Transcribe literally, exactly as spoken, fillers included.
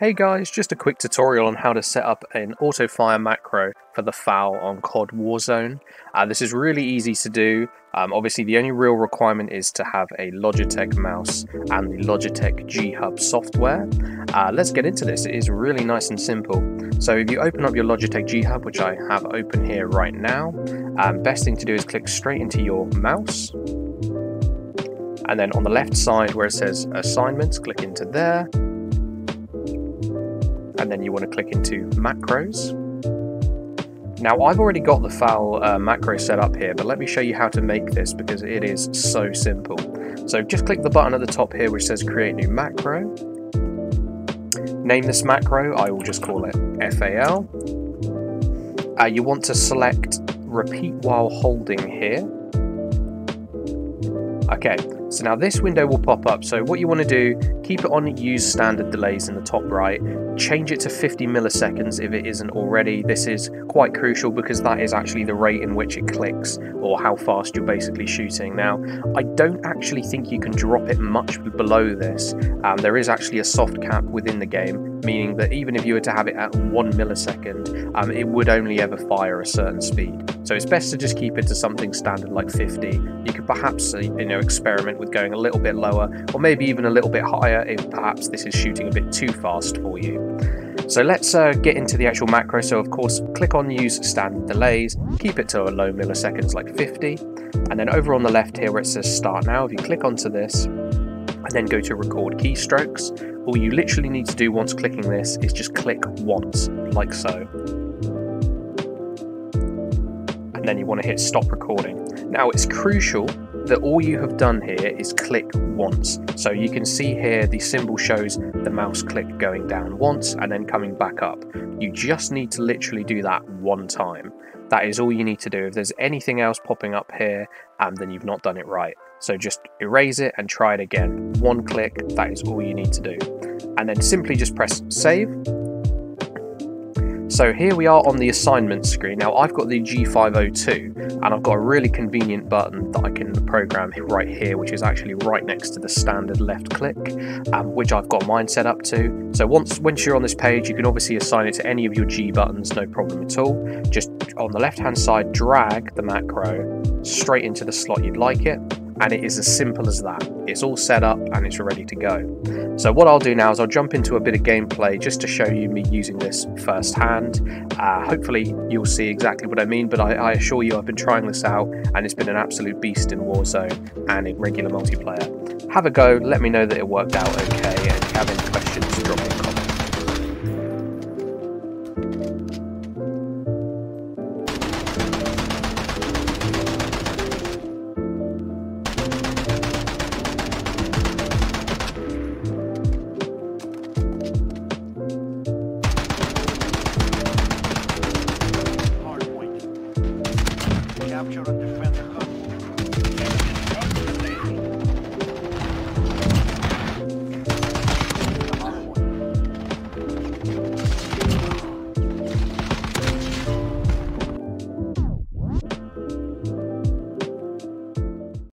Hey guys, just a quick tutorial on how to set up an auto fire macro for the F A L on C O D Warzone. Uh, this is really easy to do. Um, obviously the only real requirement is to have a Logitech mouse and the Logitech G Hub software. Uh, let's get into this. It is really nice and simple. So if you open up your Logitech G Hub, which I have open here right now, um, best thing to do is click straight into your mouse. And then on the left side where it says assignments, click into there. And then you want to click into macros. Now I've already got the F A L uh, macro set up here, but let me show you how to make this because it is so simple. So just click the button at the top here which says create new macro. Name this macro, I will just call it F A L. Uh, you want to select repeat while holding here. Okay, so now this window will pop up. So what you want to do, keep it on use standard delays in the top right, change it to fifty milliseconds if it isn't already. This is quite crucial because that is actually the rate in which it clicks or how fast you're basically shooting. Now, I don't actually think you can drop it much below this. Um, there is actually a soft cap within the game, meaning that even if you were to have it at one millisecond, um, it would only ever fire a certain speed. So it's best to just keep it to something standard like fifty. You could perhaps, you know, experiment with going a little bit lower or maybe even a little bit higher if perhaps this is shooting a bit too fast for you. So let's uh, get into the actual macro. So of course, click on use standard delays, keep it to a low milliseconds like fifty. And then over on the left here where it says start now, if you click onto this and then go to record keystrokes, all you literally need to do once clicking this is just click once like so. And then you want to hit stop recording. Now it's crucial that all you have done here is click once. So you can see here the symbol shows the mouse click going down once and then coming back up. You just need to literally do that one time. That is all you need to do. If there's anything else popping up here, um, then you've not done it right. So just erase it and try it again. One click, that is all you need to do. And then simply just press save. So here we are on the assignment screen. Now I've got the G five oh two and I've got a really convenient button that I can program right here, which is actually right next to the standard left click, um, which I've got mine set up to. So once, once you're on this page, you can obviously assign it to any of your G buttons, no problem at all. Just on the left-hand side, drag the macro straight into the slot you'd like it. And it is as simple as that. It's all set up and it's ready to go. So what I'll do now is I'll jump into a bit of gameplay just to show you me using this firsthand. Uh, hopefully you'll see exactly what I mean, but I, I assure you I've been trying this out and it's been an absolute beast in Warzone and in regular multiplayer. Have a go, let me know that it worked out okay, and if you have any questions, drop me a comment. Capture and defend.